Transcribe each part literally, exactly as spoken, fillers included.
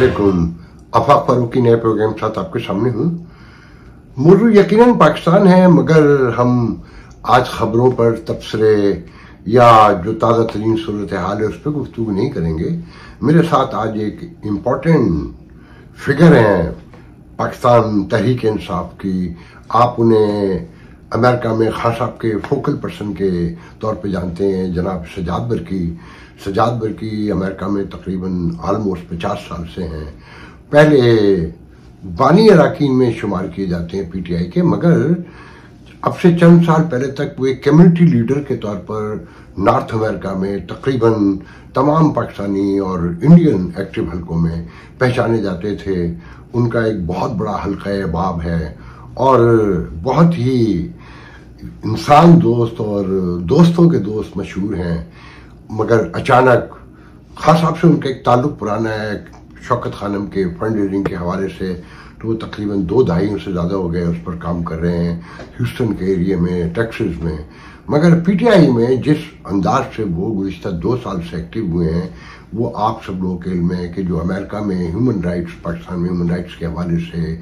अस्सलामुअलैकुम, अफाक फारूकी नए प्रोग्राम साथ आपके सामने हूँ। मौजू यकीनन पाकिस्तान है, मगर हम आज खबरों पर तबसरे या जो ताज़ा तरीन सूरत हाल है उस पर गुफ्तगू नहीं करेंगे। मेरे साथ आज एक इम्पॉर्टेंट फिगर हैं पाकिस्तान तहरीक इंसाफ की। आप उन्हें अमेरिका में खान साहब के फोकल पर्सन के तौर पे जानते हैं, जनाब सजाद बरकी। सजाद बरकी अमेरिका में तकरीबन आलमोस्ट पचास साल से हैं। पहले बानी अराकीन में शुमार किए जाते हैं पी टी आई के, मगर अब से चंद साल पहले तक वो एक कम्युनिटी लीडर के तौर पर नॉर्थ अमेरिका में तकरीबन तमाम पाकिस्तानी और इंडियन एक्टिव हलकों में पहचाने जाते थे। उनका एक बहुत बड़ा हलका एहबाब है और बहुत ही इंसान दोस्त और दोस्तों के दोस्त मशहूर हैं। मगर अचानक खास साहब से उनका एक ताल्लुक़ पुराना है शौकत खानम के फंड रेजिंग के हवाले से, तो वो तकरीबन दो दहाइयों से ज़्यादा हो गए उस पर काम कर रहे हैं ह्यूस्टन के एरिया में, टेक्सास में। मगर पीटीआई में जिस अंदाज से वो गुज़श्ता दो साल से एक्टिव हुए हैं, वो आप सब लोगों के इल्म है कि जो अमेरिका में ह्यूमन राइट्स, पाकिस्तान में ह्यूमन राइट्स के हवाले से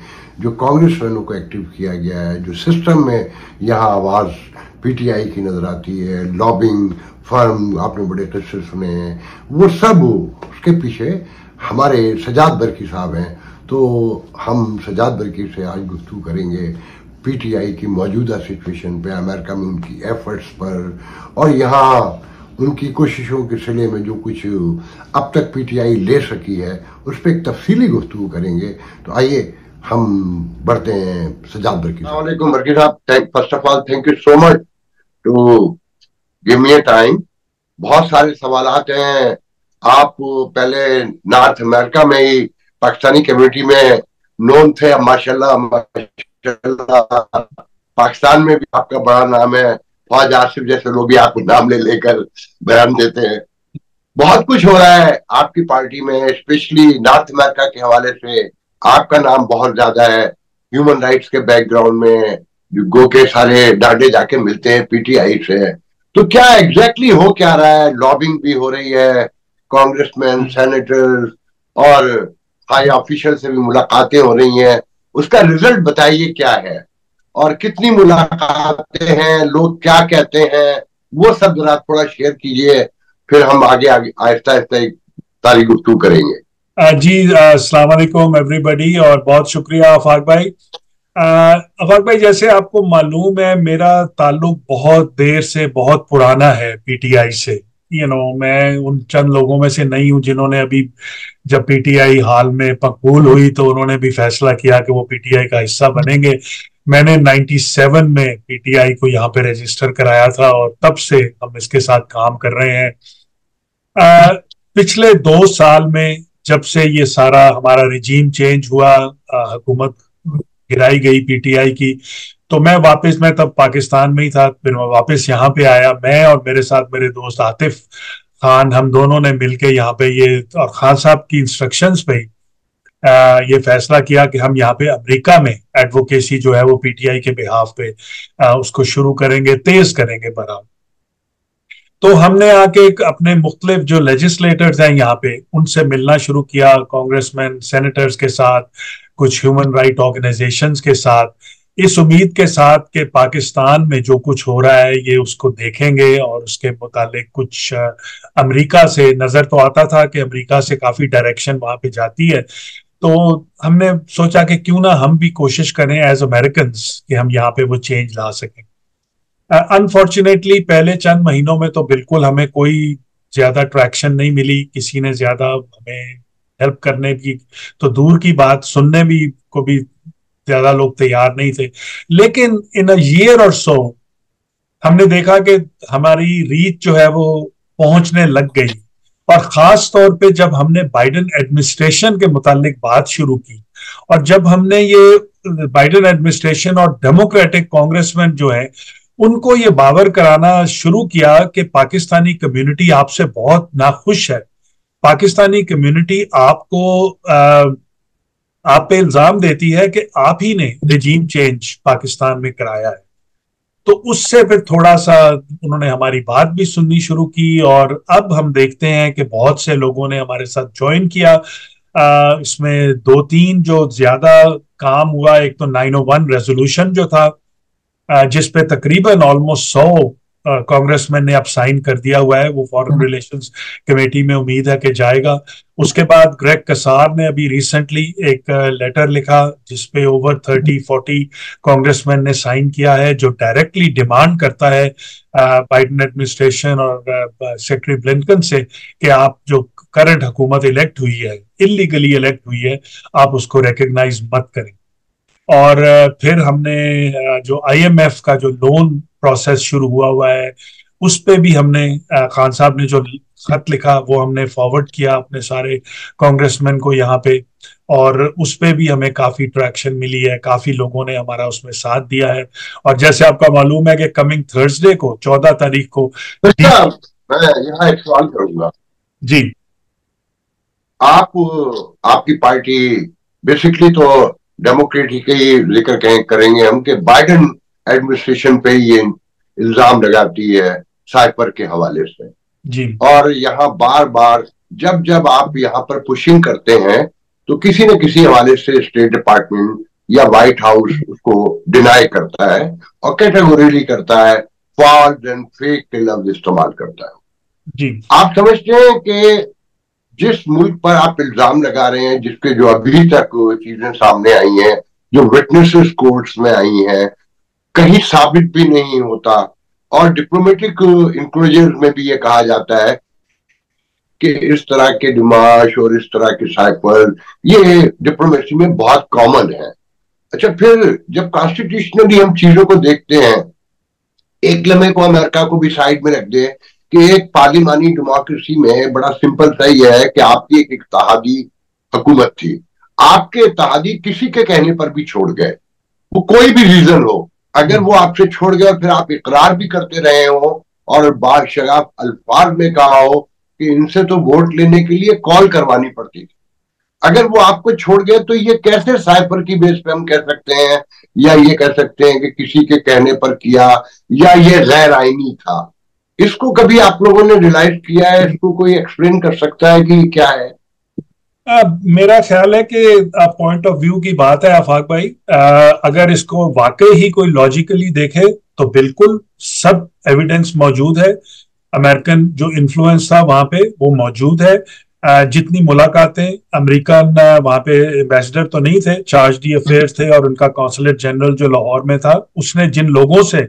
जो कांग्रेसमैनों को एक्टिव किया गया है, जो सिस्टम में यहाँ आवाज़ पीटीआई की नज़र आती है, लॉबिंग फर्म आपने बड़े किस्से सुने हैं, वो सब उसके पीछे हमारे सजाद बरकी साहब हैं। तो हम सजाद बरकी से आज गुफ्तगू करेंगे पीटीआई की मौजूदा सिचुएशन पे, अमेरिका में उनकी एफर्ट्स पर और यहाँ उनकी कोशिशों के सिले में जो कुछ अब तक पीटीआई ले सकी है उस पर एक तफसीली गुफ्तगू करेंगे। तो आइए हम बढ़ते हैं सजाद बरकी। अस्सलामुअलैकुम बरकी साहब, first of all thank you so much to give me time. बहुत सारे सवालात हैं। आप पहले नॉर्थ अमेरिका में ही पाकिस्तानी कम्युनिटी में नोन थे, अब माशाल्लाह माशाल्लाह पाकिस्तान में भी आपका बड़ा नाम है। ख्वाजा आसिफ जैसे लोग भी आपको नाम ले लेकर बयान देते हैं। बहुत कुछ हो रहा है आपकी पार्टी में, स्पेशली नॉर्थ अमेरिका के हवाले से आपका नाम बहुत ज्यादा है। ह्यूमन राइट्स के बैकग्राउंड में गो के सारे डांडे जाके मिलते हैं पीटीआई से। तो क्या एग्जैक्टली हो क्या रहा है? लॉबिंग भी हो रही है, कांग्रेसमैन, सेनेटर्स और हाई ऑफिशियल से भी मुलाकातें हो रही हैं। उसका रिजल्ट बताइए क्या है और कितनी मुलाकातें हैं, लोग क्या कहते हैं, वो सब जरा थोड़ा शेयर कीजिए, फिर हम आगे आगे आहिस्ता आहिस्ता एक तारीख गुफ्तगू करेंगे। जी, अस्सलाम वालेकुम एवरीबडी और बहुत शुक्रिया आफाक भाई। आफाक भाई, जैसे आपको मालूम है मेरा ताल्लुक बहुत देर से बहुत पुराना है पीटीआई से। यू you नो know, मैं उन चंद लोगों में से नहीं हूं जिन्होंने अभी जब पीटीआई हाल में मकबूल हुई तो उन्होंने भी फैसला किया कि वो पीटीआई का हिस्सा बनेंगे। मैंने सत्तानवे में पीटीआई को यहाँ पे रजिस्टर कराया था और तब से हम इसके साथ काम कर रहे हैं। आ, पिछले दो साल में जब से ये सारा हमारा रिजीम चेंज हुआ, हुकूमत गिराई गई पीटीआई की, तो मैं वापस मैं तब पाकिस्तान में ही था, फिर मैं वापस यहाँ पे आया। मैं और मेरे साथ मेरे दोस्त आतिफ खान, हम दोनों ने मिलके यहाँ पे ये और खान साहब की इंस्ट्रक्शंस पे आ, ये फैसला किया कि हम यहाँ पे अमेरिका में एडवोकेसी जो है वो पीटीआई के बिहाफ पे आ, उसको शुरू करेंगे, तेज करेंगे बराबर। तो हमने आके अपने मुख्तलिफ जो लेजिस्लेटर्स हैं यहाँ पे उनसे मिलना शुरू किया, कांग्रेसमैन, सेनेटर्स के साथ, कुछ ह्यूमन राइट ऑर्गेनाइजेशन के साथ, इस उम्मीद के साथ कि पाकिस्तान में जो कुछ हो रहा है ये उसको देखेंगे और उसके मुतालिक कुछ अमेरिका से नज़र तो आता था कि अमेरिका से काफ़ी डायरेक्शन वहाँ पे जाती है। तो हमने सोचा कि क्यों ना हम भी कोशिश करें एज अमेरिकन्स कि हम यहाँ पे वो चेंज ला सकें। अनफॉर्चुनेटली पहले चंद महीनों में तो बिल्कुल हमें कोई ज़्यादा ट्रैक्शन नहीं मिली, किसी ने ज़्यादा हमें हेल्प करने की तो दूर की बात, सुनने भी को भी ज्यादा लोग तैयार नहीं थे। लेकिन इन अ ईयर और सो हमने देखा कि हमारी रीच जो है वो पहुंचने लग गई और खास तौर पे जब हमने बाइडन एडमिनिस्ट्रेशन के मुतालिक बात शुरू की और जब हमने ये बाइडन एडमिनिस्ट्रेशन और डेमोक्रेटिक कांग्रेसमैन जो है उनको ये बावर कराना शुरू किया कि पाकिस्तानी कम्युनिटी आपसे बहुत नाखुश है, पाकिस्तानी कम्युनिटी आपको आ, आप पे इल्जाम देती है कि आप ही ने रिजीम चेंज पाकिस्तान में कराया है। तो उससे फिर थोड़ा सा उन्होंने हमारी बात भी सुननी शुरू की और अब हम देखते हैं कि बहुत से लोगों ने हमारे साथ ज्वाइन किया। आ, इसमें दो तीन जो ज्यादा काम हुआ, एक तो नाइन ओ वन रेजोल्यूशन जो था जिस पे तकरीबन ऑलमोस्ट सौ कांग्रेसमैन ने अब साइन कर दिया हुआ है, वो फॉरेन रिलेशंस कमेटी में उम्मीद है कि जाएगा। उसके बाद ग्रेग कसार ने अभी रिसेंटली एक लेटर लिखा जिसपे ओवर थर्टी फोर्टी कांग्रेसमैन ने साइन किया है, जो डायरेक्टली डिमांड करता है बाइडन एडमिनिस्ट्रेशन और सेक्रेटरी ब्लिंकन से कि आप जो करंट हुकूमत इलेक्ट हुई है, इलीगली इलेक्ट हुई है, आप उसको रिकग्नाइज मत करें। और फिर हमने जो आई एम एफ का जो लोन प्रोसेस शुरू हुआ हुआ है उस पे भी हमने, खान साहब ने जो खत लिखा वो हमने फॉरवर्ड किया अपने सारे कांग्रेसमैन को यहाँ पे, और उस पे भी हमें काफ़ी ट्रैक्शन मिली है, काफ़ी लोगों ने हमारा उसमें साथ दिया है। और जैसे आपका मालूम है कि कमिंग थर्सडे को चौदह तारीख को मैं यहाँ एक सवाल करूँगा जी, आप आपकी पार्टी बेसिकली तो डेमोक्रेटिक के ही जिक्र करेंगे हम कि बाइडन एडमिनिस्ट्रेशन पे ये इल्जाम लगाती है साइपर के हवाले से जी। और यहाँ बार बार जब जब आप यहाँ पर पुशिंग करते हैं तो किसी न किसी हवाले से स्टेट डिपार्टमेंट या व्हाइट हाउस उसको डिनाई करता है और कैटेगोरिकली करता है, फॉल्स एंड फेक के लफ्ज इस्तेमाल करता है जी। आप समझते हैं कि जिस मुल्क पर आप इल्जाम लगा रहे हैं, जिसके जो अभी तक चीजें सामने आई हैं, जो विटनेसेस कोर्ट्स में आई हैं, कहीं साबित भी नहीं होता, और डिप्लोमेटिक इंक्लोजर्स में भी ये कहा जाता है कि इस तरह के डिमाश और इस तरह के साइफर ये डिप्लोमेसी में बहुत कॉमन है। अच्छा, फिर जब कॉन्स्टिट्यूशनली हम चीजों को देखते हैं, एक लम्हे को अमेरिका को भी साइड में रख दे कि एक पार्लिमानी डेमोक्रेसी में बड़ा सिंपल सा यह है कि आपकी एक इत्तेहादी हुकूमत थी, आपके इत्तेहादी किसी के कहने पर भी छोड़ गए, वो कोई भी रीजन हो, अगर वो आपसे छोड़ गए फिर आप इकरार भी करते रहे हो और बादशगाब अल्फाज में कहा हो कि इनसे तो वोट लेने के लिए कॉल करवानी पड़ती थी, अगर वो आपको छोड़ गए तो ये कैसे साइफर की बेस पे हम कह सकते हैं, या ये कह सकते हैं कि किसी के कहने पर किया, या ये गैर आईनी था? इसको कभी आप लोगों ने रियलाइज किया है? इसको कोई एक्सप्लेन कर सकता है कि क्या है? आ, मेरा ख्याल है कि पॉइंट ऑफ व्यू की बात है आफाक भाई। आ, अगर इसको वाकई ही कोई लॉजिकली देखे तो बिल्कुल सब एविडेंस मौजूद है, अमेरिकन जो इन्फ्लुएंस था वहां पे वो मौजूद है, आ, जितनी मुलाकातें, अमेरिकन वहां पे एम्बेसडर तो नहीं थे, चार्ज डी अफेयर्स थे और उनका कॉन्सुलेट जनरल जो लाहौर में था उसने जिन लोगों से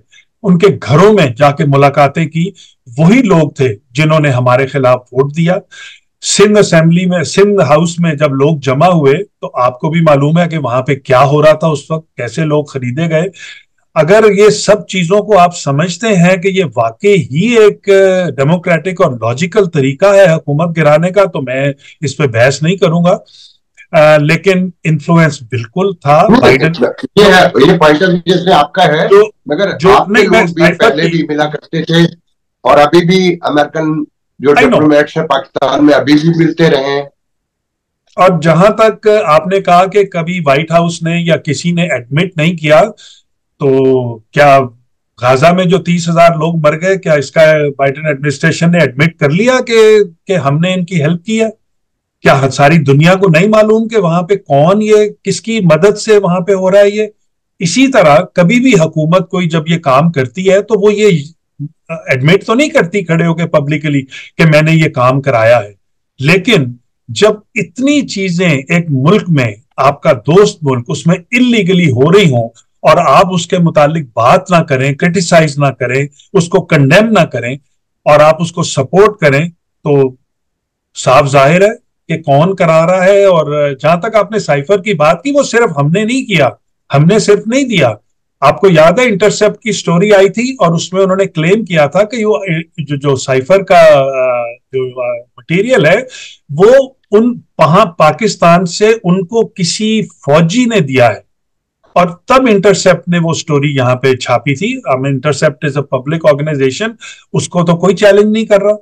उनके घरों में जाके मुलाकातें की वही लोग थे जिन्होंने हमारे खिलाफ वोट दिया। सिंध असेंबली में, सिंध हाउस में जब लोग जमा हुए तो आपको भी मालूम है कि वहां पे क्या हो रहा था उस वक्त, कैसे लोग खरीदे गए। अगर ये सब चीजों को आप समझते हैं कि ये वाकई ही एक डेमोक्रेटिक और लॉजिकल तरीका है हुकूमत गिराने का, तो मैं इस पे बहस नहीं करूंगा, आ, लेकिन इन्फ्लुएंस बिल्कुल था बाइडन। ये ये पॉइंट जैसे आपका है, तो, मगर जो आपके लोग भी पहले भी मिला करते थे और अभी भी अमेरिकन जो डिप्लोमेट्स हैं पाकिस्तान में अभी भी मिलते रहे हैं। और जहां तक आपने कहा कि कभी व्हाइट हाउस ने या किसी ने एडमिट नहीं किया, तो क्या गाजा में जो तीस हजार लोग मर गए, क्या इसका बाइडन एडमिनिस्ट्रेशन ने एडमिट कर लिया कि कि हमने इनकी हेल्प की है? क्या सारी दुनिया को नहीं मालूम कि वहां पे कौन, ये किसकी मदद से वहां पे हो रहा है? ये इसी तरह कभी भी हुकूमत कोई जब ये काम करती है तो वो ये एडमिट तो नहीं करती खड़े होके पब्लिकली कि मैंने ये काम कराया है, लेकिन जब इतनी चीजें एक मुल्क में, आपका दोस्त मुल्क, उसमें इलीगली हो रही हो और आप उसके मुतालिक बात ना करें, क्रिटिसाइज ना करें, उसको कंडेम ना करें और आप उसको सपोर्ट करें, तो साफ जाहिर है कि कौन करा रहा है। और जहां तक आपने साइफर की बात की, वो सिर्फ हमने नहीं किया, हमने सिर्फ नहीं दिया। आपको याद है इंटरसेप्ट की स्टोरी आई थी और उसमें उन्होंने क्लेम किया था कि जो, जो साइफर का जो मटेरियल है वो उन वहां पाकिस्तान से उनको किसी फौजी ने दिया है, और तब इंटरसेप्ट ने वो स्टोरी यहाँ पे छापी थी। हम Intercept is a public organisation, उसको तो कोई चैलेंज नहीं कर रहा,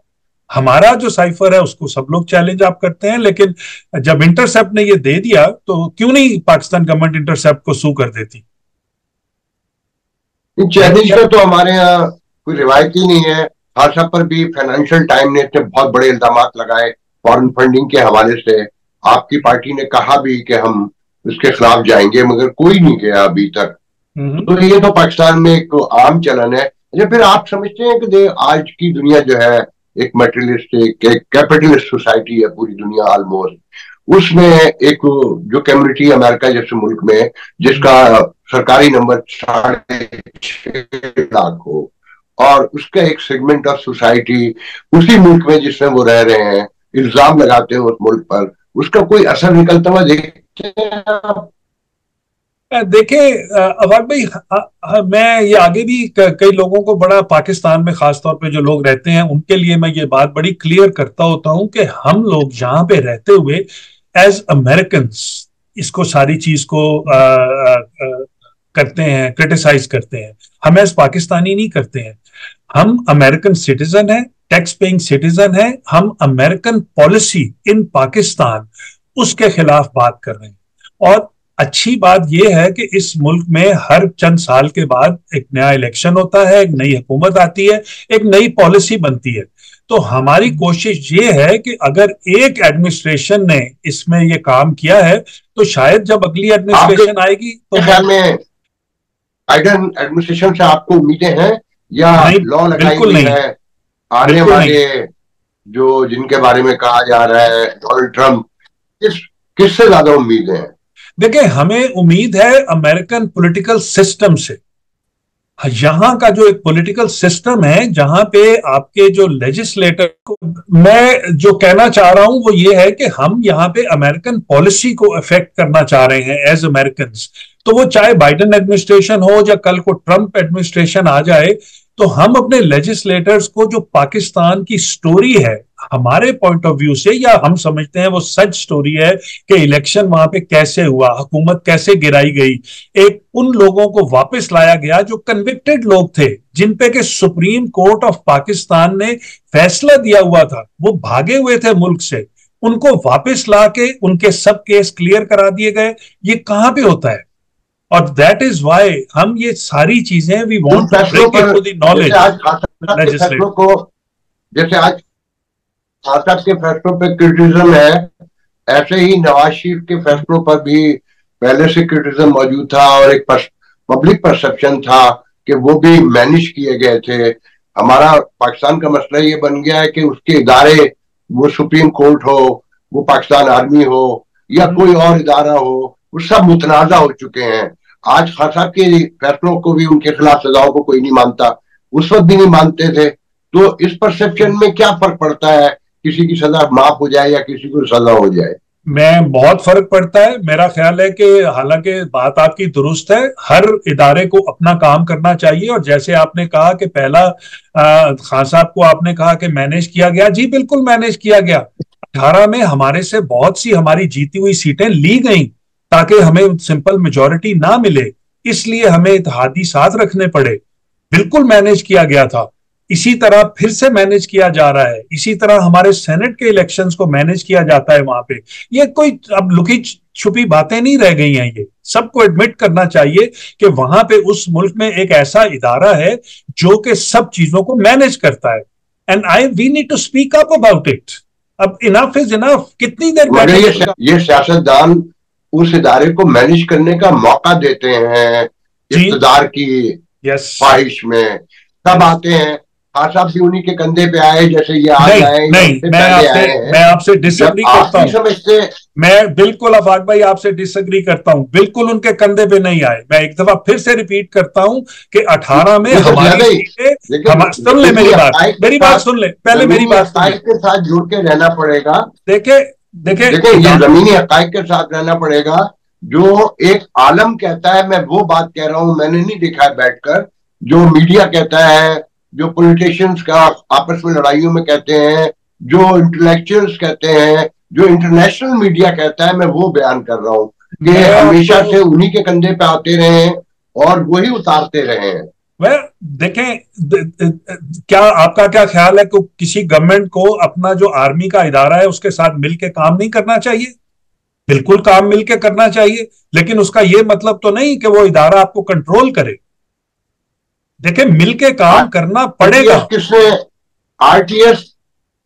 हमारा जो साइफर है उसको सब लोग चैलेंज आप करते हैं, लेकिन जब इंटरसेप्ट ने ये दे दिया तो क्यों नहीं पाकिस्तान गवर्नमेंट इंटरसेप्ट को सू कर देती? चैलेंज का तो हमारे यहाँ कोई रिवायत ही नहीं है। खास पर भी फाइनेंशियल टाइम ने इतने बहुत बड़े इल्जाम लगाए फॉरेन फंडिंग के हवाले से, आपकी पार्टी ने कहा भी कि हम उसके खिलाफ जाएंगे, मगर कोई नहीं गया अभी तक। तो ये तो पाकिस्तान में एक आम चलन है। अच्छा, फिर आप समझते हैं कि आज की दुनिया जो है एक मटेरियलिस्ट एक कैपिटलिस्ट सोसाइटी है पूरी दुनिया ऑलमोस्ट, उसमें एक जो कम्युनिटी अमेरिका जैसे मुल्क में जिसका सरकारी नंबर साढ़े छह लाख हो और उसका एक सेगमेंट ऑफ सोसाइटी उसी मुल्क में जिसमें वो रह रहे हैं इल्जाम लगाते हैं उस मुल्क पर, उसका कोई असर निकलता हुआ देखते हैं आप? देखें अफाक भाई, मैं ये आगे भी कई लोगों को बड़ा पाकिस्तान में खासतौर पे जो लोग रहते हैं उनके लिए मैं ये बात बड़ी क्लियर करता होता हूं कि हम लोग यहाँ पे रहते हुए एज अमेरिकन्स इसको सारी चीज को आ, आ, आ, करते हैं, क्रिटिसाइज करते हैं। हम एज पाकिस्तानी नहीं करते हैं, हम अमेरिकन सिटीजन हैं, टैक्स पेइंग सिटीजन हैं, हम अमेरिकन पॉलिसी इन पाकिस्तान उसके खिलाफ बात कर रहे हैं। और अच्छी बात यह है कि इस मुल्क में हर चंद साल के बाद एक नया इलेक्शन होता है, एक नई हुकूमत आती है, एक नई पॉलिसी बनती है। तो हमारी कोशिश ये है कि अगर एक एडमिनिस्ट्रेशन ने इसमें ये काम किया है तो शायद जब अगली एडमिनिस्ट्रेशन आएगी तो ख्याल में बाइडन एडमिनिस्ट्रेशन से आपको उम्मीदें हैं या लॉ लगाई हुई है आने वाले जो जिनके बारे में कहा जा रहा है डोनाल्ड ट्रम्प, किससे ज्यादा उम्मीदें हैं? देखिये, हमें उम्मीद है अमेरिकन पॉलिटिकल सिस्टम से। यहाँ का जो एक पॉलिटिकल सिस्टम है जहां पे आपके जो लेजिस्लेटर को मैं जो कहना चाह रहा हूं वो ये है कि हम यहाँ पे अमेरिकन पॉलिसी को अफेक्ट करना चाह रहे हैं एज अमेरिकन्स। तो वो चाहे बाइडन एडमिनिस्ट्रेशन हो या कल को ट्रंप एडमिनिस्ट्रेशन आ जाए, तो हम अपने लेजिस्लेटर्स को जो पाकिस्तान की स्टोरी है हमारे पॉइंट ऑफ व्यू से, या हम समझते हैं वो सच स्टोरी है कि इलेक्शन वहां पे कैसे हुआ, हुकूमत कैसे गिराई गई, एक उन लोगों को वापस लाया गया जो कन्विक्टेड लोग थे जिन पे के सुप्रीम कोर्ट ऑफ पाकिस्तान ने फैसला दिया हुआ था, वो भागे हुए थे मुल्क से, उनको वापस ला के उनके सब केस क्लियर करा दिए गए। ये कहाँ पे होता है? और दैट इज वाई हम ये सारी चीजें we want to break it to the knowledge legislative को। जैसे आज आतफ के फैसलों पर क्रिटिसिज्म है, ऐसे ही नवाज शरीफ के फैसलों पर भी पहले से क्रिटिसिज्म मौजूद था और एक पब्लिक परसेप्शन था कि वो भी मैनेज किए गए थे। हमारा पाकिस्तान का मसला ये बन गया है कि उसके इदारे, वो सुप्रीम कोर्ट हो, वो पाकिस्तान आर्मी हो या कोई और इदारा हो, वो सब मुतनाज़ा हो चुके हैं। आज खान साहब के फैसलों को भी, उनके खिलाफ सजाओं को कोई नहीं मानता, उस वक्त भी नहीं मानते थे। तो इस परसेप्शन में क्या फर्क पड़ता है किसी की सजा माफ हो जाए या किसी को सजा हो जाए? मैं बहुत फर्क पड़ता है। मेरा ख्याल है कि हालांकि बात आपकी दुरुस्त है, हर इदारे को अपना काम करना चाहिए। और जैसे आपने कहा कि पहला खान साहब को आपने कहा कि मैनेज किया गया, जी बिल्कुल मैनेज किया गया। अठारह में हमारे से बहुत सी हमारी जीती हुई सीटें ली गई ताकि हमें सिंपल मेजोरिटी ना मिले, इसलिए हमें इत्तेहादी साथ रखने पड़े, बिल्कुल मैनेज किया गया था। इसी तरह फिर से मैनेज किया जा रहा है, इसी तरह हमारे सेनेट के इलेक्शंस को मैनेज किया जाता है वहां पे। ये कोई अब लुकी छुपी बातें नहीं रह गई हैं, ये सबको एडमिट करना चाहिए कि वहां पे उस मुल्क में एक ऐसा इदारा है जो कि सब चीजों को मैनेज करता है। And I we need to speak up about it. अब इनफ इज इनफ। कितनी देर बैठे ये सियासतदान उस इदारे को मैनेज करने का मौका देते हैं इक़्तिदार की ख्वाहिश में, तब आते हैं। साहब भी उन्हीं के कंधे पे आए, जैसे ये आ जाए। नहीं, मैं आपसे मैं आपसे डिसएग्री करता हूँ। समझते मैं बिल्कुल अफाक भाई आपसे डिसएग्री करता हूँ, बिल्कुल उनके कंधे पे नहीं आए। मैं एक दफा फिर से रिपीट करता हूँ कि अठारह में हमारी सुन ले मेरी बात मेरी बात सुन ले पहले मेरी बात के साथ जुड़ के रहना पड़ेगा। देखे देखे ये जमीनी हकायक के साथ रहना पड़ेगा। जो एक आलम कहता है मैं वो बात कह रहा हूँ, मैंने नहीं देखा बैठकर। जो मीडिया कहता है, जो पॉलिटिशियंस का आपस में लड़ाइयों में कहते हैं, जो इंटेलेक्चुअल्स कहते हैं, जो इंटरनेशनल मीडिया कहता है, मैं वो बयान कर रहा हूँ। ये हमेशा से उन्हीं के कंधे पे आते रहे हैं और वही उतारते रहे हैं। वह देखें, क्या आपका क्या ख्याल है कि किसी गवर्नमेंट को अपना जो आर्मी का इदारा है उसके साथ मिलके काम नहीं करना चाहिए? बिल्कुल काम मिलके करना चाहिए, लेकिन उसका ये मतलब तो नहीं कि वो इदारा आपको कंट्रोल करे। देखे, मिलके काम करना पड़ेगा। किसने आरटीएस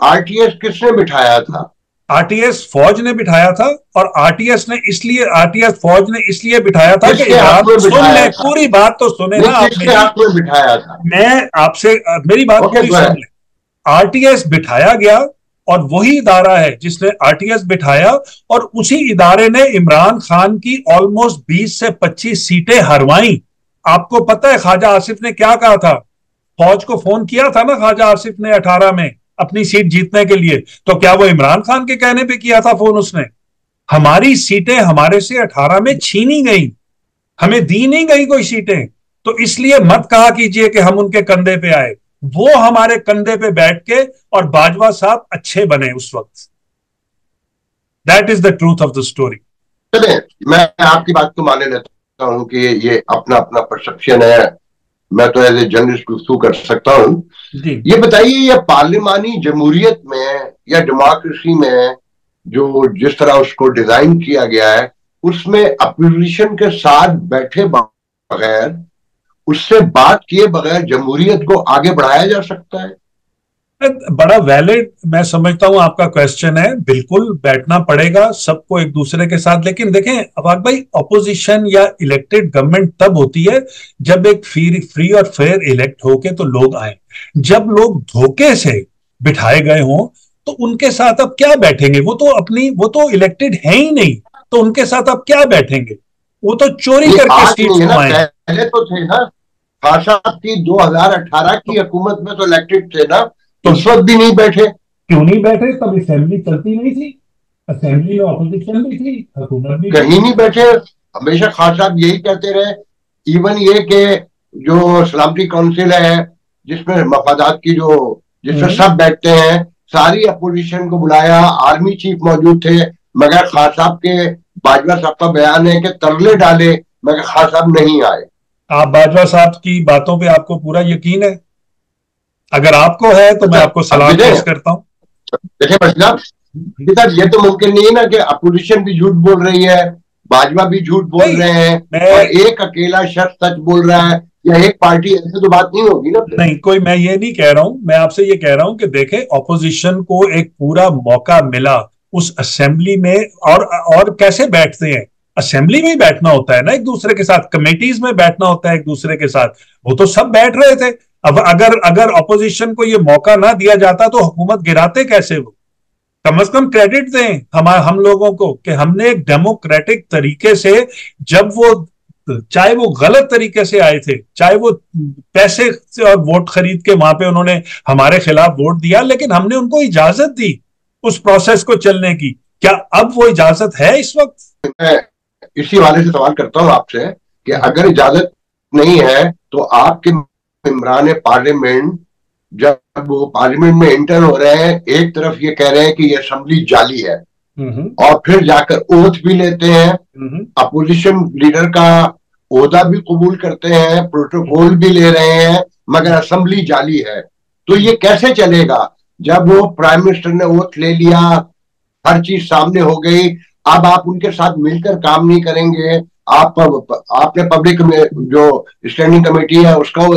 आरटीएस किसने बिठाया था? आरटीएस फौज ने बिठाया था और आरटीएस ने इसलिए आरटीएस फौज ने इसलिए बिठाया था कि सुन ले पूरी बात तो सुने ना आपने बिठाया था। मैं आपसे मेरी बात पूरी सुन ले। आरटीएस बिठाया गया और वही इदारा है जिसने आरटीएस बिठाया और उसी इदारे ने इमरान खान की ऑलमोस्ट बीस से पच्चीस सीटें हरवाई। आपको पता है ख्वाजा आसिफ ने क्या कहा था? फौज को फोन किया था ना ख्वाजा आसिफ ने अठारह में अपनी सीट जीतने के लिए, तो क्या वो इमरान खान के कहने पे किया था फोन? उसने हमारी सीटें हमारे से अठारह में छीनी गई, हमें दी नहीं गई कोई सीटें, तो इसलिए मत कहा कीजिए कि हम उनके कंधे पे आए। वो हमारे कंधे पे बैठ के और बाजवा साहब अच्छे बने उस वक्त। That is the truth of the story. मैं आपकी बात को माने लेता हूं कि ये अपना अपना परसेप्शन है, मैं तो एज ए जर्नलिस्ट गुफ्तगू कर सकता हूं। ये बताइए, ये पार्लिमानी जमहूरियत में या डेमोक्रेसी में जो जिस तरह उसको डिजाइन किया गया है उसमें अपोजिशन के साथ बैठे बगैर, उससे बात किए बगैर जमहूरियत को आगे बढ़ाया जा सकता है? बड़ा वैलिड मैं समझता हूं आपका क्वेश्चन है। बिल्कुल बैठना पड़ेगा सबको एक दूसरे के साथ, लेकिन देखें अफाक भाई, ऑपोजिशन या इलेक्टेड गवर्नमेंट तब होती है जब एक फ्री फ्री और फेयर इलेक्ट होके तो लोग आए। जब लोग धोखे से बिठाए गए हों तो उनके साथ अब क्या बैठेंगे? वो तो अपनी वो तो इलेक्टेड है ही नहीं, तो उनके साथ अब क्या बैठेंगे? वो तो चोरी करके सीट कमाए। पहले तो थे ना, खान साहब की दो हज़ार अठारह की हुकूमत में तो इलेक्टेड थे ना, तो उस वक्त भी नहीं बैठे। क्यों नहीं बैठे? तब असेंबली चलती नहीं थी, असेंबली में ऑपोजिशन भी थी, हुकूमत भी, कहीं नहीं बैठे। हमेशा खान साहब यही कहते रहे। इवन ये कि जो सलामती काउंसिल है जिसमें मफादात की जो जिसमें सब बैठते हैं, सारी अपोजिशन को बुलाया, आर्मी चीफ मौजूद थे, मगर खान साहब के बाजवा साहब का बयान है कि तरले डाले मगर खान साहब नहीं आए। आप बाजवा साहब की बातों पे आपको पूरा यकीन है? अगर आपको है तो मैं आपको सलाम पेश करता हूं। देखिए मतलब ये तो मुमकिन नहीं है ना कि अपोजिशन भी झूठ बोल रही है, भाजपा भी झूठ बोल रहे हैं और एक अकेला शख्स सच बोल रहा है या एक पार्टी, ऐसे तो बात नहीं होगी ना। नहीं, कोई मैं ये नहीं कह रहा हूं। मैं आपसे ये कह रहा हूं कि देखे, ऑपोजिशन को एक पूरा मौका मिला उस असेंबली में। और, और कैसे बैठते हैं? असेंबली में ही बैठना होता है ना एक दूसरे के साथ, कमेटीज में बैठना होता है एक दूसरे के साथ। वो तो सब बैठ रहे थे। अब अगर अगर ऑपोजिशन को ये मौका ना दिया जाता तो हुकूमत गिराते कैसे? वो कम से कम क्रेडिट दें हम हम लोगों को कि हमने एक डेमोक्रेटिक तरीके से, जब वो चाहे वो गलत तरीके से आए थे, चाहे वो पैसे और वोट खरीद के वहां पे उन्होंने हमारे खिलाफ वोट दिया, लेकिन हमने उनको इजाजत दी उस प्रोसेस को चलने की। क्या अब वो इजाजत है इस वक्त? इसी वाले से सवाल करता हूं आपसे कि अगर इजाजत नहीं है तो आपके इमरान पार्लियामेंट जब वो पार्लियामेंट में एंटर हो रहे हैं, एक तरफ ये कह रहे हैं कि ये असेंबली जाली है और फिर जाकर ओथ भी लेते हैं, अपोजिशन लीडर का ओहदा भी कबूल करते हैं, प्रोटोकॉल भी ले रहे हैं, मगर असेंबली जाली है। तो ये कैसे चलेगा? जब वो प्राइम मिनिस्टर ने ओथ ले लिया, हर चीज सामने हो गई, अब आप उनके साथ मिलकर काम नहीं करेंगे। आप आपने पब्लिक में जो स्टैंडिंग कमेटी है उसका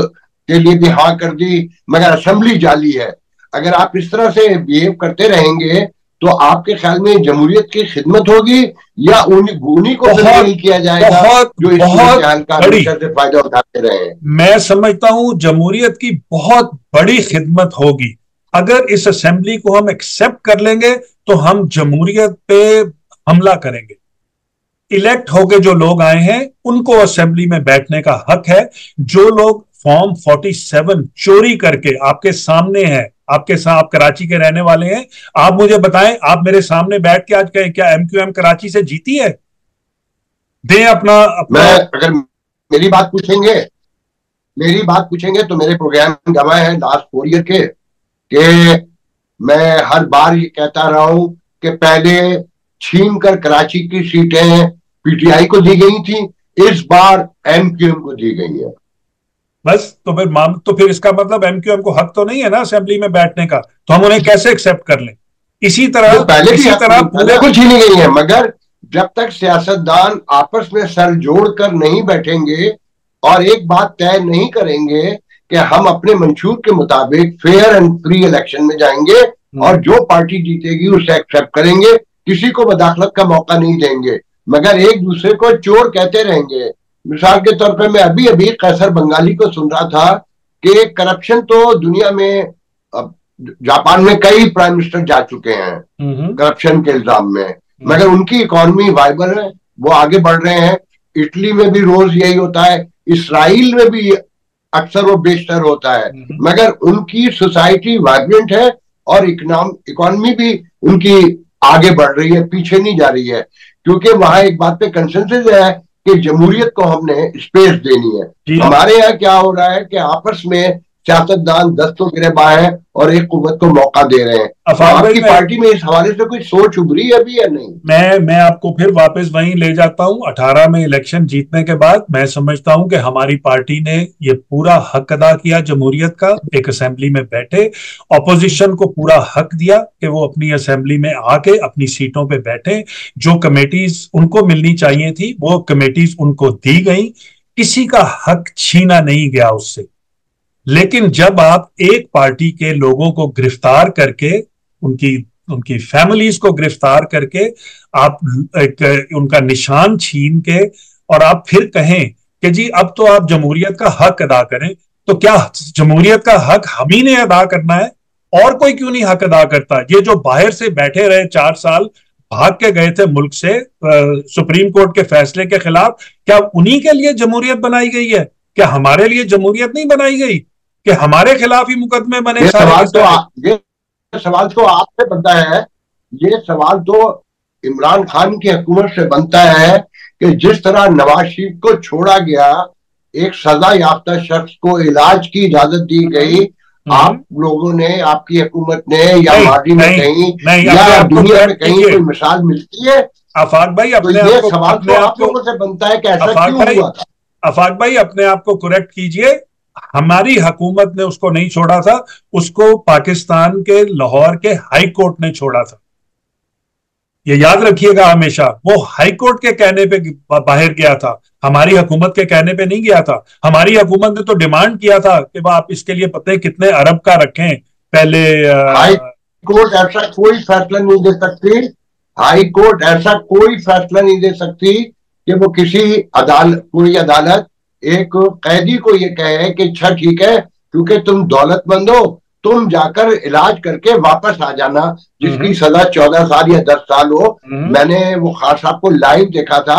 के लिए भी हाँ कर दी, मगर असेंबली जाली है। अगर आप इस तरह से बिहेव करते रहेंगे तो आपके ख्याल में जमहूरियत की खिदमत होगी या उन्हीं को नहीं किया जाएगा जो इस हमेशा से फायदा उठाते रहे? मैं समझता हूँ जमहूरियत की बहुत बड़ी खिदमत होगी। अगर इस असेंबली को हम एक्सेप्ट कर लेंगे तो हम जमहूरियत पे हमला करेंगे। इलेक्ट होके जो लोग आए हैं उनको असेंबली में बैठने का हक है। जो लोग फॉर्म सैंतालीस चोरी करके आपके सामने है, आपके साथ, आप कराची के रहने वाले हैं, आप मुझे बताएं, आप मेरे सामने बैठ के आज कहें क्या एमक्यूएम कराची से जीती है? दें अपना, अपना मैं, अगर मेरी बात पूछेंगे मेरी बात पूछेंगे तो मेरे प्रोग्राम गवाए हैं लास्ट फोर ईयर के, के मैं हर बार ये कहता रहा हूं कि पहले छीन कर कराची की सीटें पीटीआई को दी गई थी, इस बार एमक्यूएम को दी गई है। बस तो फिर माम तो फिर इसका मतलब एमक्यूएम को हक तो नहीं है ना असेंबली में बैठने का, तो हम उन्हें कैसे एक्सेप्ट कर लें? इसी तरह तो पहले इसी तरह पूरे को छीनी गई है, मगर जब तक सियासतदान आपस में सर जोड़ कर नहीं बैठेंगे और एक बात तय नहीं करेंगे कि हम अपने मंशूर के मुताबिक फेयर एंड फ्री इलेक्शन में जाएंगे, और जो पार्टी जीतेगी उसे एक्सेप्ट करेंगे, किसी को बदाखलत का मौका नहीं देंगे, मगर एक दूसरे को चोर कहते रहेंगे। मिसाल के तौर पे मैं अभी अभी कैसर बंगाली को सुन रहा था कि करप्शन तो दुनिया में, जापान में कई प्राइम मिनिस्टर जा चुके हैं करप्शन के इल्जाम में, मगर उनकी इकोनॉमी वाइबल है, वो आगे बढ़ रहे हैं। इटली में भी रोज यही होता है, इसराइल में भी अक्सर वो बेशतर होता है, मगर उनकी सोसाइटी वाइब्रेंट है और इकोनॉमी भी उनकी आगे बढ़ रही है, पीछे नहीं जा रही है। क्योंकि वहां एक बात पे कंसेंसस है कि जमहूरियत को हमने स्पेस देनी है। हमारे यहाँ क्या हो रहा है कि आपस में सियासतदान दस्तों गिरेबा है और एक कुव्वत को मौका दे रहे हैं। आपकी पार्टी में इस हवाले से कोई सोच उभरी है अभी या नहीं? मैं मैं आपको फिर वापस वहीं ले जाता हूं। अठारह में इलेक्शन जीतने के बाद मैं समझता हूं कि हमारी पार्टी ने ये पूरा हक अदा किया जमहूरियत का, एक असेंबली में बैठे, ऑपोजिशन को पूरा हक दिया कि वो अपनी असेंबली में आके अपनी सीटों पर बैठे, जो कमेटीज उनको मिलनी चाहिए थी वो कमेटीज उनको दी गई, किसी का हक छीना नहीं गया उससे। लेकिन जब आप एक पार्टी के लोगों को गिरफ्तार करके, उनकी उनकी फैमिलीज को गिरफ्तार करके, आप एक, उनका निशान छीन के, और आप फिर कहें कि जी अब तो आप जमहूरियत का हक अदा करें, तो क्या जमहूरियत का हक हम ही ने अदा करना है? और कोई क्यों नहीं हक अदा करता? ये जो बाहर से बैठे रहे चार साल, भाग के गए थे मुल्क से सुप्रीम कोर्ट के फैसले के खिलाफ, क्या उन्हीं के लिए जमहूरियत बनाई गई है? क्या हमारे लिए जमहूरियत नहीं बनाई गई कि हमारे खिलाफ ही मुकदमे बने? ये सवाल तो आ, ये सवाल तो आपसे बनता है, ये सवाल तो इमरान खान की हुकूमत से बनता है कि जिस तरह नवाज शरीफ को छोड़ा गया, एक सजा याफ्ता शख्स को इलाज की इजाजत दी गई, आप लोगों ने, आपकी हुकूमत ने, या माजी में कहीं या दुनिया में कहीं कोई मिसाल मिलती है? आफाक भाई, ये सवाल तो आप लोगों से बनता है कि ऐसा क्यों हुआ था? आफाक भाई, अपने आप को करेक्ट कीजिए, हमारी हकूमत ने उसको नहीं छोड़ा था, उसको पाकिस्तान के लाहौर के हाई कोर्ट ने छोड़ा था। ये याद रखिएगा हमेशा, वो हाई कोर्ट के कहने पे बाहर गया था, हमारी हकूमत के कहने पे नहीं गया था। हमारी हकूमत ने तो डिमांड किया था कि आप इसके लिए पता है कितने अरब का रखें। पहले हाई कोर्ट ऐसा कोई फैसला नहीं दे सकती, हाई कोर्ट ऐसा कोई फैसला नहीं दे सकती कि वो किसी अदालत, कोई अदालत एक कैदी को ये कहे कि अच्छा ठीक है क्योंकि तुम दौलतमंद हो, तुम जाकर इलाज करके वापस आ जाना, जिसकी सजा चौदह साल या दस साल हो। मैंने वो खान साहब को लाइव देखा था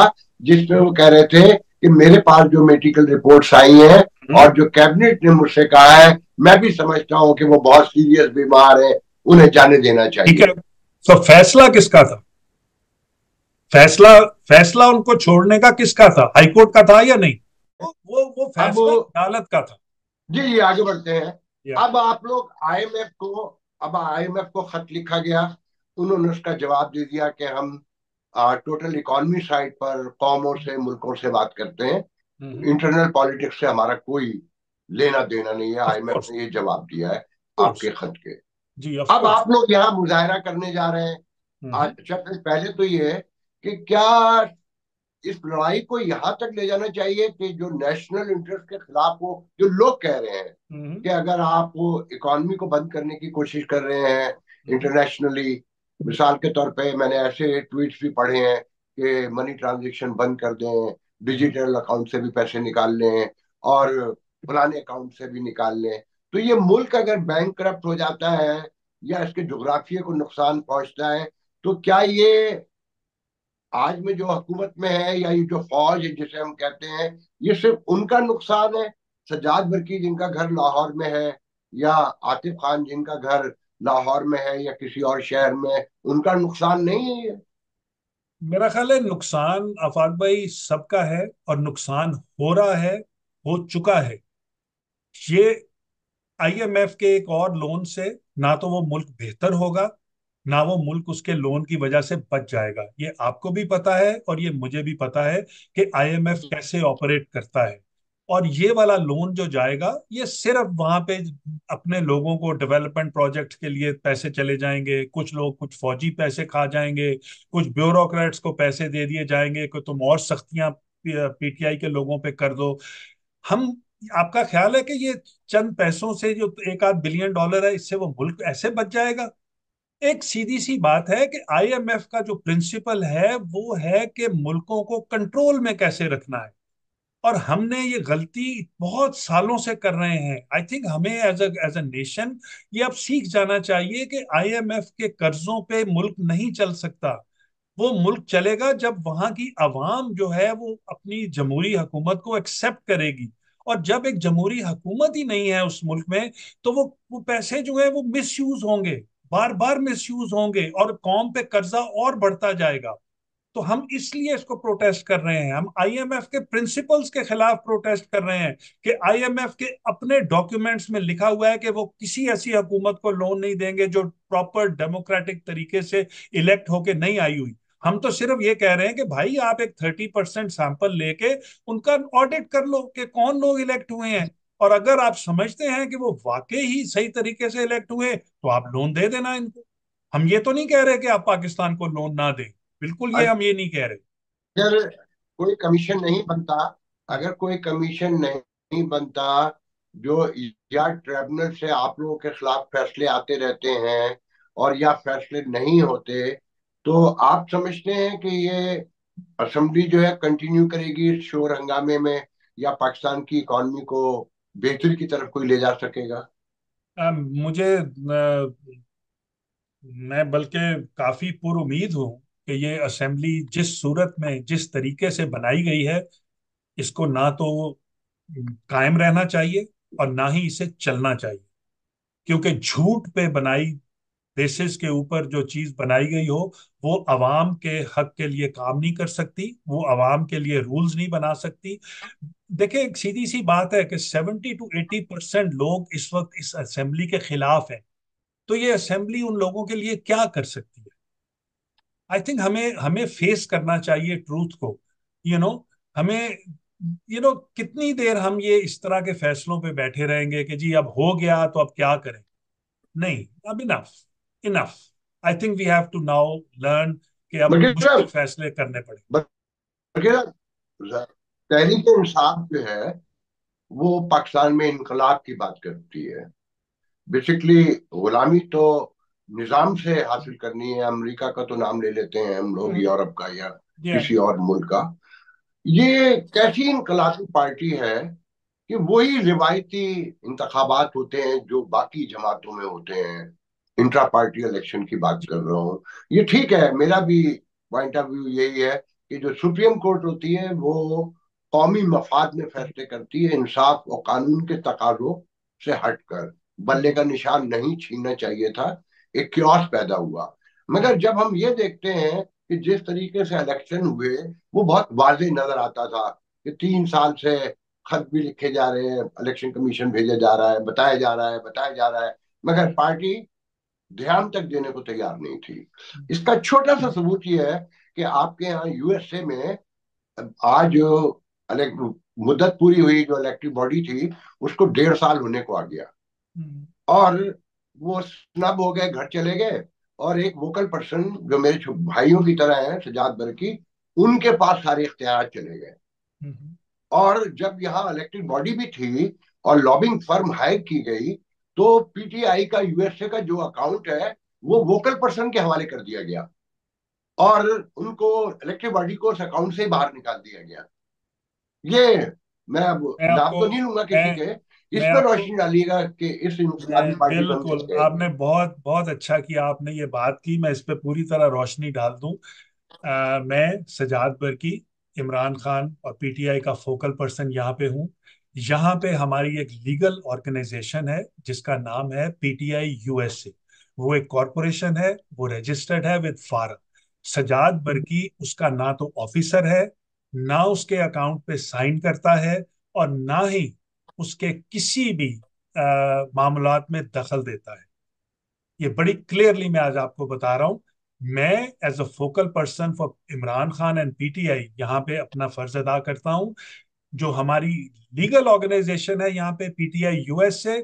जिसमें वो कह रहे थे कि मेरे पास जो मेडिकल रिपोर्ट्स आई हैं और जो कैबिनेट ने मुझसे कहा है, मैं भी समझता हूँ कि वो बहुत सीरियस बीमार है, उन्हें जाने देना चाहिए। तो फैसला किसका था? फैसला फैसला उनको छोड़ने का किसका था? हाईकोर्ट का था या नहीं? वो वो फैसला अदालत का था। जी जी, आगे बढ़ते हैं। अब आप लोग आईएमएफ को, अब आईएमएफ को खत लिखा गया, उन्होंने उसका जवाब दे दिया कि हम आ, टोटल इकोनॉमी साइड पर कौमों से, मुल्कों से बात करते हैं, इंटरनल पॉलिटिक्स से हमारा कोई लेना देना नहीं है। आईएमएफ ने ये जवाब दिया है आपके खत के। जी, अब आप लोग यहाँ मुजाहरा करने जा रहे हैं। अच्छा, पहले तो ये कि क्या इस लड़ाई को यहाँ तक ले जाना चाहिए कि जो नेशनल इंटरेस्ट के खिलाफ हो, जो लोग कह रहे हैं कि अगर आप वो इकोनॉमी को बंद करने की कोशिश कर रहे हैं इंटरनेशनली, मिसाल के तौर पे मैंने ऐसे ट्वीट्स भी पढ़े हैं कि मनी ट्रांजैक्शन बंद कर दें, डिजिटल अकाउंट से भी पैसे निकाल लें और पुराने अकाउंट से भी निकाल लें, तो ये मुल्क अगर बैंक करप्ट हो जाता है या इसके जोग्राफिया को नुकसान पहुँचता है, तो क्या ये आज में जो हुकूमत में है या ये जो फौज है जिसे हम कहते हैं, ये सिर्फ उनका नुकसान है? सज्जाद बरकी जिनका घर लाहौर में है या आतिफ खान जिनका घर लाहौर में है या किसी और शहर में, उनका नुकसान नहीं है? मेरा ख्याल है नुकसान, आफाक भाई, सबका है और नुकसान हो रहा है, हो चुका है। ये आईएमएफ के एक और लोन से ना तो वो मुल्क बेहतर होगा, ना वो मुल्क उसके लोन की वजह से बच जाएगा। ये आपको भी पता है और ये मुझे भी पता है कि आईएमएफ कैसे ऑपरेट करता है। और ये वाला लोन जो जाएगा, ये सिर्फ वहां पे अपने लोगों को डेवलपमेंट प्रोजेक्ट के लिए पैसे चले जाएंगे, कुछ लोग, कुछ फौजी पैसे खा जाएंगे, कुछ ब्यूरोक्रेट्स को पैसे दे दिए जाएंगे कि तुम और सख्तियां पीटीआई के लोगों पर कर दो। हम, आपका ख्याल है कि ये चंद पैसों से जो एक आध बिलियन डॉलर है, इससे वो मुल्क ऐसे बच जाएगा? एक सीधी सी बात है कि आईएमएफ का जो प्रिंसिपल है वो है कि मुल्कों को कंट्रोल में कैसे रखना है, और हमने ये गलती बहुत सालों से कर रहे हैं। आई थिंक हमें as a as a nation ये अब सीख जाना चाहिए कि आईएमएफ के कर्जों पे मुल्क नहीं चल सकता। वो मुल्क चलेगा जब वहां की आवाम जो है वो अपनी जमहूरी हुकूमत को एक्सेप्ट करेगी, और जब एक जमहूरी हुकूमत ही नहीं है उस मुल्क में तो वो वो पैसे जो है वो मिसयूज होंगे, बार बार मिसयूज होंगे, और कौम पे कर्जा और बढ़ता जाएगा। तो हम इसलिए इसको प्रोटेस्ट कर रहे हैं, हम आईएमएफ के प्रिंसिपल्स के खिलाफ प्रोटेस्ट कर रहे हैं कि आईएमएफ के अपने डॉक्यूमेंट्स में लिखा हुआ है कि वो किसी ऐसी हुकूमत को लोन नहीं देंगे जो प्रॉपर डेमोक्रेटिक तरीके से इलेक्ट होके नहीं आई हुई। हम तो सिर्फ ये कह रहे हैं कि भाई आप एक थर्टी परसेंट सैंपल लेके उनका ऑडिट कर लो कि कौन लोग इलेक्ट हुए हैं, और अगर आप समझते हैं कि वो वाकई ही सही तरीके से इलेक्ट हुए तो आप लोन दे देना इनको। हम ये तो नहीं कह रहे कि आप पाकिस्तान को लोन ना दें, बिल्कुल ये हम ये नहीं कह रहे। अगर कोई कमीशन नहीं बनता, अगर कोई कमीशन नहीं बनता जो या ट्रिब्यूनल से आप लोगों के खिलाफ फैसले आते रहते हैं और या फैसले नहीं होते, तो आप समझते हैं कि ये असेंबली जो है कंटिन्यू करेगी शोर हंगामे में, या पाकिस्तान की इकोनॉमी को बेहतरी की तरफ कोई ले जा सकेगा? आ, मुझे आ, मैं बल्कि काफी पुर उम्मीद हूँ कि ये असेंबली जिस सूरत में जिस तरीके से बनाई गई है इसको ना तो कायम रहना चाहिए और ना ही इसे चलना चाहिए, क्योंकि झूठ पे बनाई बेसिस के ऊपर जो चीज़ बनाई गई हो वो आवाम के हक के लिए काम नहीं कर सकती, वो आवाम के लिए रूल्स नहीं बना सकती। देखिए एक सीधी सी बात है कि सत्तर टू अस्सी परसेंट लोग इस वक्त इस असेंबली के खिलाफ हैं, तो ये असेंबली उन लोगों के लिए क्या कर सकती है? आई थिंक हमें हमें फेस करना चाहिए ट्रूथ को, यू नो हमें यू नो कितनी देर हम ये इस तरह के फैसलों पे बैठे रहेंगे कि जी अब हो गया तो अब क्या करें? नहीं, अब enough enough I think we have to now learn कि अब मुश्किल फैसले करने पड़े। तहरीक इंसाफ जो है वो पाकिस्तान में इनकलाब की बात करती है, बेसिकली गुलामी तो निजाम से हासिल करनी है, अमेरिका का तो नाम ले लेते हैं हम लोग, यूरोप का या किसी और मुल्क का। ये कैसी इनकलाबी पार्टी है कि वही रिवायती इंतखाबात होते हैं जो बाकी जमातों में होते हैं, इंट्रा पार्टी इलेक्शन की बात कर रहा हूँ। ये ठीक है, मेरा भी पॉइंट ऑफ व्यू यही है कि जो सुप्रीम कोर्ट होती है वो कौमी मफाद में फैसले करती है, इंसाफ और कानून के तकाजों से हट कर। बल्ले का निशान नहीं छीनना चाहिए था, एक क्योस पैदा हुआ, मगर जब हम ये देखते हैं कि जिस तरीके से इलेक्शन हुए वो बहुत वाजे नजर आता था कि तीन साल से खत भी लिखे जा रहे हैं, इलेक्शन कमीशन भेजा जा रहा है, बताया जा रहा है बताया जा रहा है मगर पार्टी ध्यान तक देने को तैयार नहीं थी। इसका छोटा सा सबूत ये है कि आपके यहाँ यूएसए में आज मुद्दत पूरी हुई जो इलेक्ट्रिक बॉडी थी उसको डेढ़ साल होने को आ गया, और वो स्नब हो गए, घर चले गए, और एक वोकल पर्सन जो मेरे भाइयों की तरह है सजाद बरकी, उनके पास सारे इख्तियार चले गए। और जब यहाँ इलेक्टेड बॉडी भी थी और लॉबिंग फर्म हायर की गई तो पीटीआई का यूएसए का जो अकाउंट है वो वोकल पर्सन के हवाले कर दिया गया और उनको इलेक्टेड बॉडी को उस अकाउंट से ही बाहर निकाल दिया गया। ये मैं अब नाम तो नहीं लूंगा किसी के, इस पर रोशनी डालिएगा कि इस पार्टी। बिल्कुल, आपने बहुत बहुत अच्छा किया आपने ये बात की, मैं इस पे पूरी तरह रोशनी डाल दूं। आ, मैं सजाद बरकी, इमरान खान और पीटीआई का फोकल पर्सन यहाँ पे हूँ। यहाँ पे हमारी एक लीगल ऑर्गेनाइजेशन है जिसका नाम है पीटीआई यूएसए। वो एक कॉरपोरेशन है, वो रजिस्टर्ड है विद फारा। सजाद बरकी उसका ना तो ऑफिसर है, ना उसके अकाउंट पे साइन करता है, और ना ही उसके किसी भी मामलात में दखल देता है। ये बड़ी क्लियरली मैं आज आपको बता रहा हूँ। मैं as a focal person for Imran Khan and PTI यहाँ पे अपना फर्ज अदा करता हूँ। जो हमारी लीगल ऑर्गेनाइजेशन है यहाँ पे पीटीआई यूएसए,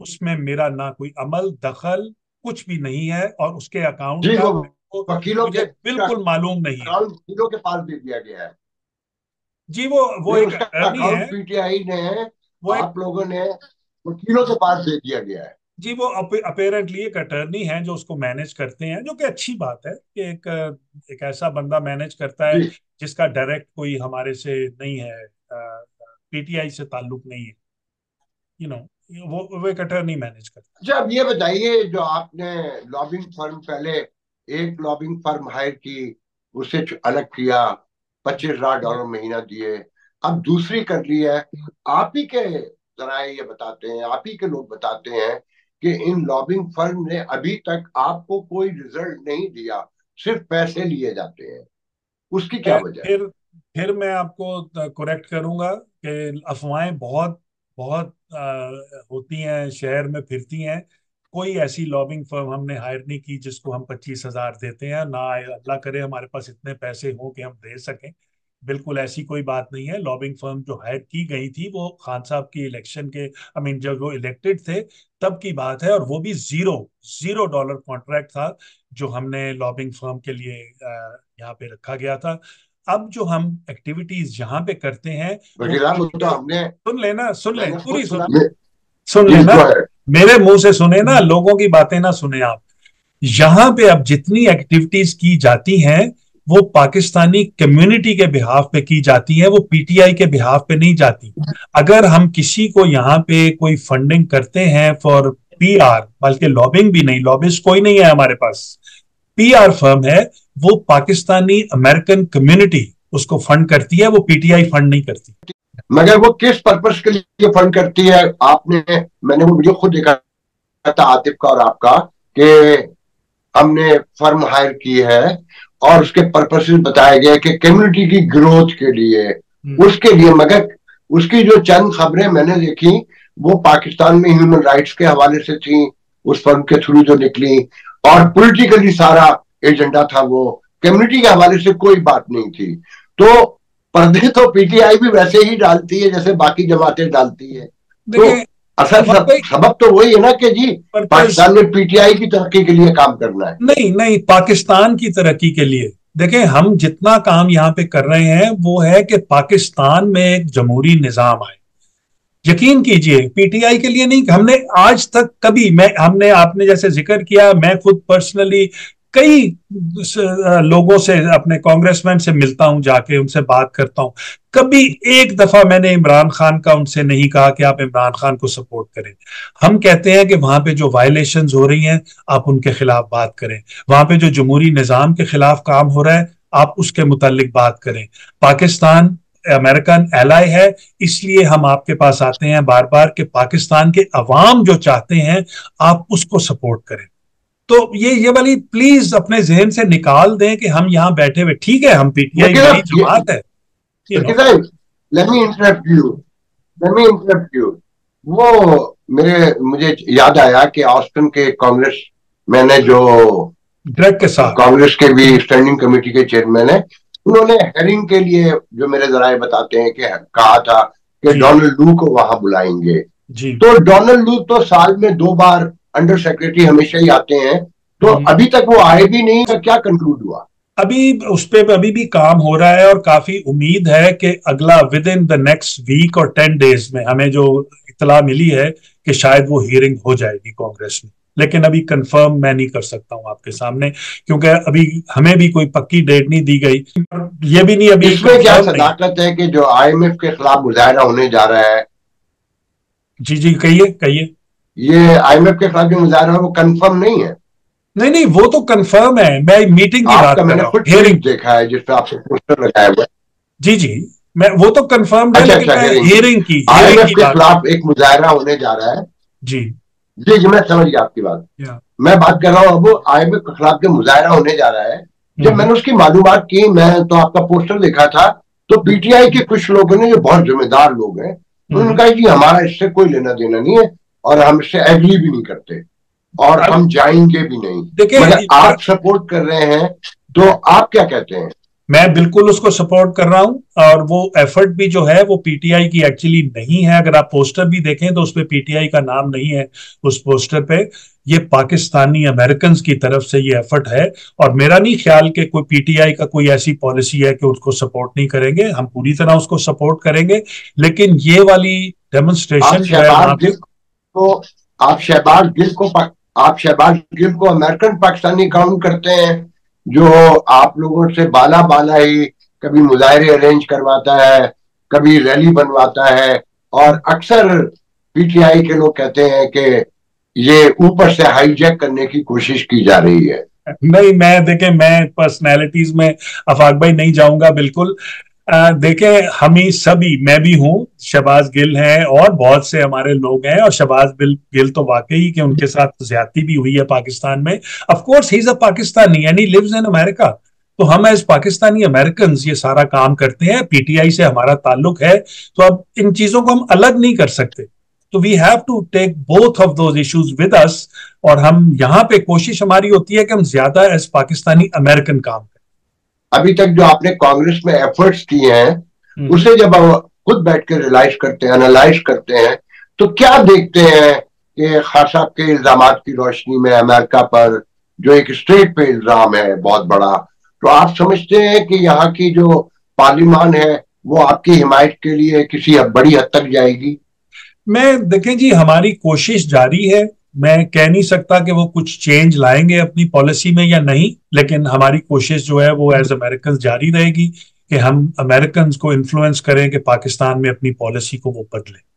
उसमें मेरा ना कोई अमल दखल कुछ भी नहीं है, और उसके अकाउंट वकीलों के बिल्कुल मालूम नहीं है, वकीलों के पास दे दिया गया है। जी वो वो एक पीटीआई ने, वो आप लोगों ने वकीलों के पास दे दिया गया है। जी वो अपेरेंटली एक अटर्नी है जो उसको मैनेज करते हैं, जो कि अच्छी बात है कि एक एक ऐसा बंदा मैनेज करता है जिसका डायरेक्ट कोई हमारे से नहीं है, पीटीआई से ताल्लुक नहीं है, यू you नो know, वो वो एक अटर्नी मैनेज करता है। अच्छा, अब ये बताइए, जो आपने लॉबिंग फर्म, पहले एक लॉबिंग फर्म हायर की, उसे अलग किया, पच्चीस हजार डॉलर महीना दिए, अब दूसरी कर ली है। आप ही के जराए ये बताते हैं, आप ही के लोग बताते हैं कि इन लॉबिंग फर्म ने अभी तक आपको कोई रिजल्ट नहीं दिया, सिर्फ पैसे लिए जाते हैं, उसकी क्या वजह? फिर फिर मैं आपको करेक्ट करूंगा कि अफवाहें बहुत बहुत आ, होती हैं, शहर में फिरती हैं। कोई ऐसी लॉबिंग फर्म हमने हायर नहीं की जिसको हम पच्चीस हजार देते हैं, ना अल्लाह करे हमारे पास इतने पैसे हों कि हम दे सकें। बिल्कुल ऐसी कोई बात नहीं है। लॉबिंग फर्म जो हायर की गई थी वो खान साहब की इलेक्शन के, आई मीन जब वो इलेक्टेड थे तब की बात है, और वो भी जीरो जीरो डॉलर कॉन्ट्रैक्ट था जो हमने लॉबिंग फर्म के लिए यहाँ पे रखा गया था। अब जो हम एक्टिविटीज यहाँ पे करते हैं, सुन लेना सुन लेना पूरी सुन सुन लेना, मेरे मुंह से सुने ना, लोगों की बातें ना सुने आप। यहाँ पे अब जितनी एक्टिविटीज की जाती हैं वो पाकिस्तानी कम्युनिटी के बिहाफ पे की जाती है, वो पीटीआई के बिहाफ पे नहीं जाती। अगर हम किसी को यहाँ पे कोई फंडिंग करते हैं फॉर पीआर, बल्कि लॉबिंग भी नहीं, लॉबिस्ट कोई नहीं है हमारे पास, पीआर फर्म है, वो पाकिस्तानी अमेरिकन कम्युनिटी उसको फंड करती है, वो पीटीआई फंड नहीं करती। मगर वो किस पर्पस के लिए फंड करती है? आपने, मैंने वो वीडियो खुद देखा था आतिफ का और आपका, कि हमने फर्म हायर की है और उसके पर्पसेस बताए गए कि कम्युनिटी की ग्रोथ के लिए, उसके लिए। मगर उसकी जो चंद खबरें मैंने देखी वो पाकिस्तान में ह्यूमन राइट्स के हवाले से थी, उस फर्म के थ्रू जो निकली, और पॉलिटिकली सारा एजेंडा था वो, कम्युनिटी के हवाले से कोई बात नहीं थी। तो पर्दे तो पीटीआई भी वैसे ही डालती है जैसे बाकी जमातें डालती है। तो असल सबब तो वही है ना कि जी पाकिस्तान में पीटीआई की तरक्की के लिए काम करना है। नहीं नहीं, पाकिस्तान की तरक्की के लिए देखें, हम जितना काम यहाँ पे कर रहे हैं वो है कि पाकिस्तान में एक जमहूरी निजाम आए। यकीन कीजिए, पीटीआई के लिए नहीं। हमने आज तक कभी, मैं हमने आपने जैसे जिक्र किया, मैं खुद पर्सनली कई लोगों से, अपने कांग्रेसमैन से मिलता हूं, जाके उनसे बात करता हूं, कभी एक दफा मैंने इमरान खान का उनसे नहीं कहा कि आप इमरान खान को सपोर्ट करें। हम कहते हैं कि वहां पे जो वायलेशंस हो रही हैं आप उनके खिलाफ बात करें, वहां पे जो जमहूरी निज़ाम के खिलाफ काम हो रहा है आप उसके मुतालिक बात करें। पाकिस्तान अमेरिकन एलाई है, इसलिए हम आपके पास आते हैं बार बार कि पाकिस्तान के अवाम जो चाहते हैं आप उसको सपोर्ट करें। तो ये ये वाली प्लीज अपने जहन से निकाल दें कि हम यहाँ बैठे हुए, ठीक है हम पीटीआई की जमात है। Let me interrupt you, let me interrupt you. वो मेरे, मुझे याद आया कि ऑस्टिन के कांग्रेस मैंने जो ग्रेग केसार, कांग्रेस के भी स्टैंडिंग कमेटी के चेयरमैन है, उन्होंने हेरिंग के लिए, जो मेरे जराए बताते हैं, कि कहा था कि डोनाल्ड लू को वहां बुलाएंगे जी। तो डोनाल्ड लू तो साल में दो बार अंडर सेक्रेटरी हमेशा ही आते हैं, तो अभी तक वो आए भी नहीं, तो क्या कंक्लूड हुआ? अभी उस पर अभी भी काम हो रहा है और काफी उम्मीद है कि अगला within the next week और टेन डेज में हमें जो इतला मिली है कि शायद वो हियरिंग हो जाएगी कांग्रेस में, लेकिन अभी कंफर्म मैं नहीं कर सकता हूं आपके सामने, क्योंकि अभी हमें भी कोई पक्की डेट नहीं दी गई। ये भी नहीं अभी इसमें क्या सदाकत है कि जो आईएमएफ के खिलाफ मुजाहरा होने जा रहा है। जी जी कहिए कहिए। ये आईएमएफ के खिलाफ जो मुजाहरा है वो कंफर्म नहीं है? नहीं नहीं, वो तो कंफर्म है। मैं मीटिंग की बात, मैंने खुद हियरिंग देखा है जिसपे आपसे पोस्टर लगाया हुआ है। जी जी, मैं वो तो कंफर्म है, लेकिन मैं हियरिंग की, आईएमएफ के खिलाफ एक मुजाहरा होने जा रहा है। जी जी जी, मैं समझ गया आपकी बात। मैं बात कर रहा हूँ, अब आईएमएफ के खिलाफ जो मुजाहरा होने जा रहा है, जब मैंने उसकी मालूमात की, मैं तो आपका पोस्टर देखा था, तो पीटीआई के कुछ लोगों ने, जो बहुत जिम्मेदार लोग हैं, उन्होंने कहा कि हमारा इससे कोई लेना देना नहीं है और हम इससे एग्री भी नहीं करते और हम जाएंगे भी नहीं। देखिए, आप सपोर्ट कर रहे हैं तो आप क्या कहते हैं? मैं बिल्कुल उसको सपोर्ट कर रहा हूं, और वो एफर्ट भी जो है वो पीटीआई की एक्चुअली नहीं है। अगर आप पोस्टर भी देखें तो उसपे पीटीआई का नाम नहीं है, उस पोस्टर पे। ये पाकिस्तानी अमेरिकन की तरफ से ये एफर्ट है, और मेरा नहीं ख्याल कि कोई पीटीआई का कोई ऐसी पॉलिसी है कि उसको सपोर्ट नहीं करेंगे। हम पूरी तरह उसको सपोर्ट करेंगे, लेकिन ये वाली डेमोन्स्ट्रेशन जो है, तो आप शहबाज गिल को आप शहबाज गिल को अमेरिकन पाकिस्तानी काउंट करते हैं जो आप लोगों से बाला बाला ही कभी मुजाहरे अरेंज करवाता है, कभी रैली बनवाता है, और अक्सर पीटीआई के लोग कहते हैं कि ये ऊपर से हाईजैक करने की कोशिश की जा रही है। नहीं, मैं देखे मैं पर्सनैलिटीज में अफाक भाई नहीं जाऊंगा बिल्कुल। देखे हम ही सभी, मैं भी हूँ, शहबाज गिल हैं और बहुत से हमारे लोग हैं, और शहबाज गिल तो वाकई कि उनके साथ ज्यादती भी हुई है पाकिस्तान में। Of course he is a Pakistani and he lives in America, तो हम एज पाकिस्तानी अमेरिकन ये सारा काम करते हैं, पीटीआई से हमारा ताल्लुक है, तो अब इन चीजों को हम अलग नहीं कर सकते। तो we have to take both of those issues with us, और हम यहाँ पे कोशिश हमारी होती है कि हम ज्यादा एज पाकिस्तानी अमेरिकन काम करें। अभी तक जो आपने कांग्रेस में एफर्ट्स किए हैं उसे जब हम खुद बैठ के रियलाइज करते हैं, एनालाइज करते हैं, तो क्या देखते हैं कि खान साहब के इल्जामात की रोशनी में अमेरिका पर जो एक स्टेट पे इल्जाम है बहुत बड़ा, तो आप समझते हैं कि यहाँ की जो पार्लियामान है वो आपकी हिमायत के लिए किसी बड़ी हद तक जाएगी? मैं देखें जी, हमारी कोशिश जारी है। मैं कह नहीं सकता कि वो कुछ चेंज लाएंगे अपनी पॉलिसी में या नहीं, लेकिन हमारी कोशिश जो है वो एज अमेरिकन जारी रहेगी कि हम अमेरिकन को इन्फ्लुएंस करें कि पाकिस्तान में अपनी पॉलिसी को वो बदले।